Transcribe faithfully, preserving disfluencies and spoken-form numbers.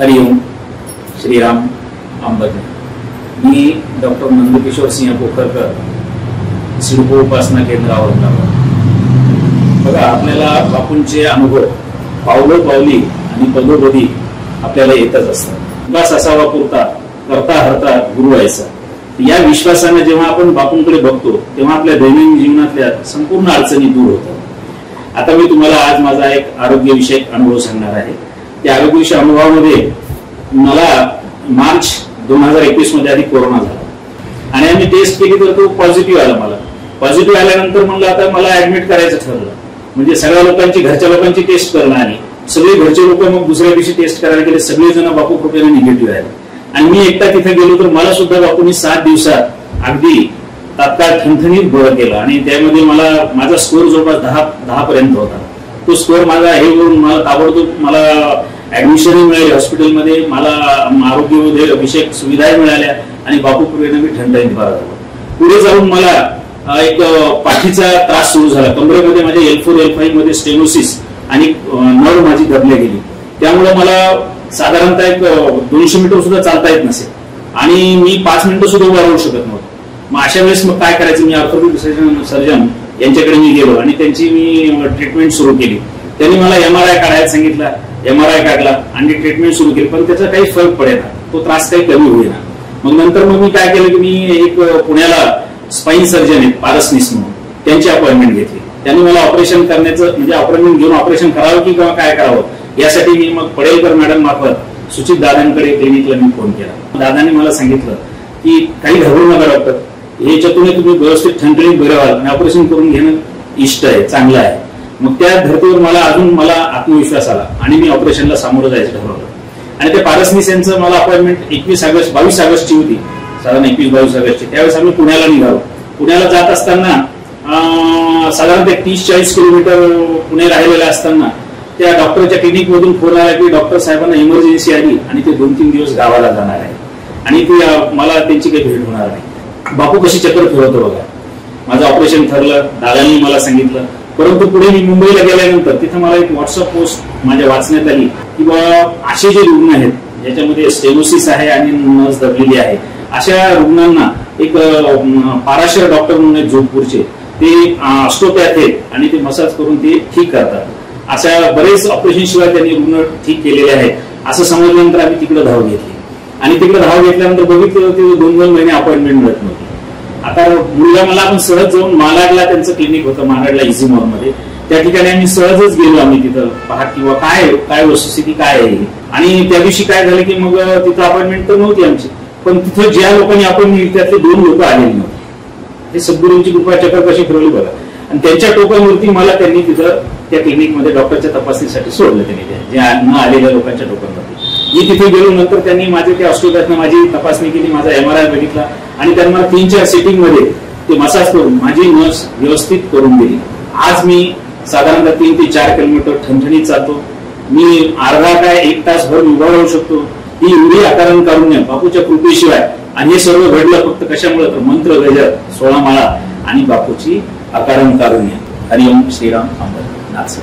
हरि ओम श्री राम आंबद मी डॉक्टर नंदकिशोर सिंह पोखरकर सिडको उपासना केंद्रावर बघा आपल्याला बापूंचे अनुभव पावलो पावली आणि पदोपदी आपल्याला येतच असतात। बस असावा पुरता करता हरता गुरु ऐसा या विश्वासाने जेव्हा आपण बापूंकडे बघतो तेव्हा आपल्या दैनंदिन जीवनातल्या संपूर्ण अडचणी दूर होतात। आता मी तुम्हाला आज माझा एक आरोग्य विषयक अनुभव सांगणार आहे। त्या आरोग्य विषय अनुभवामध्ये मला मार्च दोन हजार एकवीस मध्ये आधी कोरोना झाला आणि आम्ही टेस्ट केली तर तो पॉझिटिव्ह आला। मला पॉझिटिव्ह आल्यानंतर म्हणलं आता मला ऍडमिट करायचं ठरलं, म्हणजे सगळ्या लोकांची घरच्या लोकांची टेस्ट करणं आणि सगळे घरचे लोक मग दुसऱ्या दिवशी टेस्ट करायला गेले, सगळेजण बापू कृपेने निगेटिव्ह आले आणि मी एकटा तिथे गेलो तर मला सुद्धा बापूंनी सात दिवसात अगदी तात्काळ ठणठणीत बरं केलं आणि त्यामध्ये मला माझा स्कोअर जवळपास दहा दहा पर्यंत होता। तो स्कोअर माझा हे होऊन मला ताबडतोब मला ऍडमिशन मिळाली हॉस्पिटलमध्ये, मला आरोग्य विषयक सुविधाही मिळाल्या आणि बापू कृपेने मी ठणठणीत बरा झालो। पुढे जाऊन मला एक पाठीचा त्रास सुरू झाला, कमरेमध्ये माझ्या एल फोर एल फाईव्ह मध्ये स्टेनोसिस आणि नर्व माझी दबले गेली, त्यामुळे मला साधारणतः एक दोनशे मीटर सुद्धा चालता येत नसे आणि मी पाच मिनिटं सुद्धा उभा राहू शकत नव्हतो। मग अशा वेळेस मग काय करायचं, मी ऑर्थोपेडिक सर्जन यांच्याकडे मी गेलो आणि त्यांची मी ट्रीटमेंट सुरू केली। त्यांनी मला एमआरआय काढायला सांगितला, एमआरआय काढला आणि ट्रीटमेंट सुरू केली, पण त्याचा काही फरक पडेना, तो त्रास काही कमी होईना। मग नंतर मग मी काय केलं की मी एक पुण्याला स्पाईन सर्जन आहेत पारसनीस म्हणून त्यांची अपॉइंटमेंट घेतली, त्यांनी मला ऑपरेशन करण्याचं म्हणजे अपॉइंटमेंट घेऊन ऑपरेशन करावं की किंवा काय करावं यासाठी मी मग पडेलकर मॅडम मार्फत सुचित दादांकडे क्लिनिकला मी फोन केला। दादांनी मला सांगितलं की काही घाबरू नका डॉक्टर, याच्यातून तुम्ही व्यवस्थित ठणठणीत बरे व्हाल, ऑपरेशन करून घेणं इष्ट आहे, चांगलं आहे। मग त्या धर्तीवर मला अजून मला आत्मविश्वास आला आणि मी ऑपरेशनला सामोरं जायचं ठरवलं आणि ते पारसनीस यांचं मला अपॉइंटमेंट एकवीस ऑगस्ट बावीस ऑगस्टची होती, साधारण एकवीस बावीस ऑगस्टची। त्यावेळेस आम्ही पुण्याला निघालो, पुण्याला जात असताना साधारणतः तीस चाळीस किलोमीटर पुणे राहिलेला असताना त्या डॉक्टरच्या क्लिनिक मधून फोन आला की डॉक्टर साहेबांना इमर्जन्सी आली आणि ते दोन तीन दिवस गावाला जाणार आहे आणि ते मला त्यांची काही भेट होणार नाही। बापू कशी चक्कर फिरवतो बघा, माझं ऑपरेशन ठरलं, दादांनी मला सांगितलं, परंतु पुढे मी मुंबईला गेल्यानंतर तिथे मला एक व्हॉट्सअप पोस्ट माझ्या वाचण्यात आली की बाबा असे जे रुग्ण आहेत ज्याच्यामध्ये स्टेनोसिस आहे आणि नस दबलेली आहे अशा रुग्णांना एक पाराशर डॉक्टर म्हणून आहेत जोधपूरचे, ते ऑस्टोपॅथ आहेत आणि ते मसाज करून ते ठीक करतात, अशा बरेच ऑपरेशन शिवाय त्यांनी रुग्ण ठीक केलेले आहेत असं समजल्यानंतर आम्ही तिकडे धाव घेतली आणि तिकडे धाव घेतल्यानंतर बघितलं ते दोन दोन महिने अपॉइंटमेंट मिळत नव्हती। आता मुलगा मला आपण सहज जाऊन मालाडला त्यांचं क्लिनिक होतं, मालाडला इझी मॉल मध्ये त्या ठिकाणी आम्ही सहजच गेलो, आम्ही तिथं पाहत किंवा काय काय वस्तुस्थिती काय आहे आणि त्या दिवशी काय झालं की मग तिथं अपॉइंटमेंट तर नव्हती आमची, पण तिथं ज्या लोकांनी अपॉइंटमेंट त्यातले दोन लोक आलेली नव्हते, हे सद्गुरूंची कृपा चक्कर कशी फिरवली बघा आणि त्यांच्या टोकावरती मला त्यांनी तिथं त्या क्लिनिकमध्ये डॉक्टरच्या तपासणीसाठी सोडलं, त्यांनी ज्या न आलेल्या लोकांच्या टोकावरती मी तिथे गेलो। नंतर त्यांनी माझे त्या ऑस्ट्रेलियातनं माझी तपासणी केली, माझा एमआरआय बघितला आणि त्यांना तीन चार सेटिंगमध्ये ते मसाज करून माझी नस व्यवस्थित करून दिली। आज मी साधारणतः तीन ते चार किलोमीटर ठणठणीत जातो, मी अर्धा काय एक तास भर उभा राहू शकतो, ही एवढी आकारण काढून बापूच्या कृपेशिवाय आणि हे सर्व घडलं फक्त कशामुळे तर मंत्र गजर सोळा माळा आणि बापूची आकारण काढून हरिओम श्रीराम अंबर नाच।